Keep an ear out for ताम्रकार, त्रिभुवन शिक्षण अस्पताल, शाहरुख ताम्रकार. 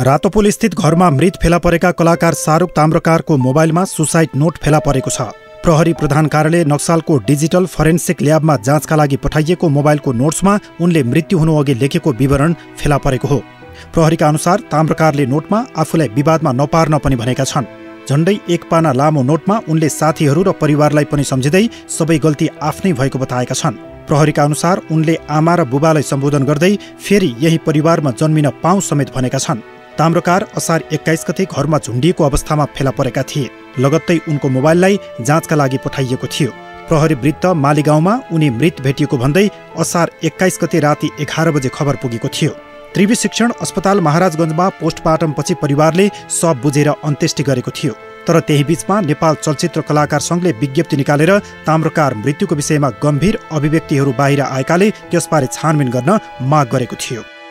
रातोपोल स्थित घर में मृत फेला परेका कलाकार शाहरुख ताम्रकार को मोबाइल में सुसाइड नोट फेला परेको छ। प्रहरी प्रधान कार्यालय नक्साल को डिजिटल फोरेन्सिक ल्याब में जांच का लागि पठाइएको मोबाइल को नोट्स में उनले मृत्यु हुनु अघि लेखेको विवरण फेला परेको हो। प्रहरी का अनुसार ताम्रकारले नोट में आफूलाई विवाद में नपार्न पनि भनेका छन्। झण्डै एक पाना लामो नोट में उनले साथीहरू र परिवारलाई पनि सम्झिदै सबै गल्ती आफ्नै भएको बताएका छन्। प्रहरी का अनुसार उनले आमा र बुबालाई सम्बोधन गर्दै फेरि यही परिवार में जन्मिन पाऊँ समेत भनेका छन्। ताम्रकार असार 21 गते घर में झुण्डिएको अवस्थामा फेला परेका थिए। लगत्तै उनको मोबाइललाई जाँचका लागि पठाइएको थियो। प्रहरी वृत्त मालीगाउँमा उनी मृत भेटिएको भन्दै असार 21 गते राति 11 बजे खबर पुगेको थियो। त्रिभुवन शिक्षण अस्पताल महाराजगंजमा पोस्टमार्टमपछि परिवारले सब बुझेर अन्त्येष्टि गरेको थियो। तर त्यही बीचमा नेपाल चलचित्र कलाकार संघले विज्ञप्ति निकालेर ताम्रकार मृत्युको विषयमा गम्भीर अभिव्यक्तिहरू बाहिर आएकाले त्यसबारे छानबिन गर्न माग गरेको थियो।